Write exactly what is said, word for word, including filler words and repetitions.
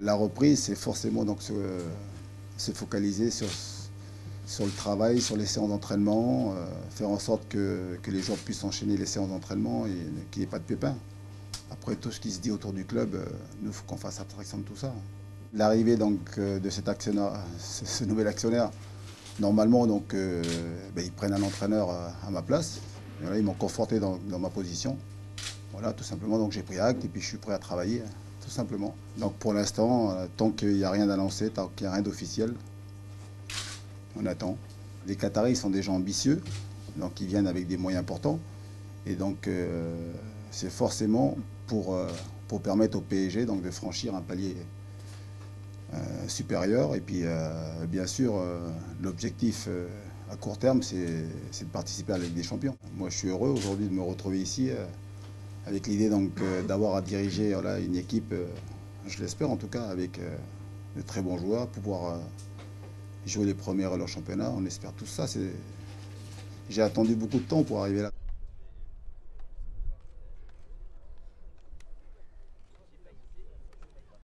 La reprise, c'est forcément donc se, se focaliser sur, sur le travail, sur les séances d'entraînement, euh, faire en sorte que, que les joueurs puissent enchaîner les séances d'entraînement et qu'il n'y ait pas de pépins. Après, tout ce qui se dit autour du club, euh, nous, il faut qu'on fasse abstraction de tout ça. L'arrivée euh, de cet actionnaire, ce, ce nouvel actionnaire, normalement, donc, euh, ben, ils prennent un entraîneur à ma place. Et là, ils m'ont conforté dans, dans ma position. Voilà, tout simplement, donc j'ai pris acte et puis je suis prêt à travailler. Tout simplement. Donc pour l'instant, tant qu'il n'y a rien d'annoncé, tant qu'il n'y a rien d'officiel, on attend. Les Qataris sont des gens ambitieux, donc ils viennent avec des moyens importants. Et donc euh, c'est forcément pour, euh, pour permettre au P S G donc, de franchir un palier euh, supérieur. Et puis euh, bien sûr, euh, l'objectif euh, à court terme, c'est de participer à la Ligue des Champions. Moi je suis heureux aujourd'hui de me retrouver ici. Euh, avec l'idée d'avoir euh, à diriger voilà, une équipe, euh, je l'espère en tout cas, avec euh, de très bons joueurs, pouvoir euh, jouer les premiers à leur championnat. On espère tout ça. J'ai attendu beaucoup de temps pour arriver là.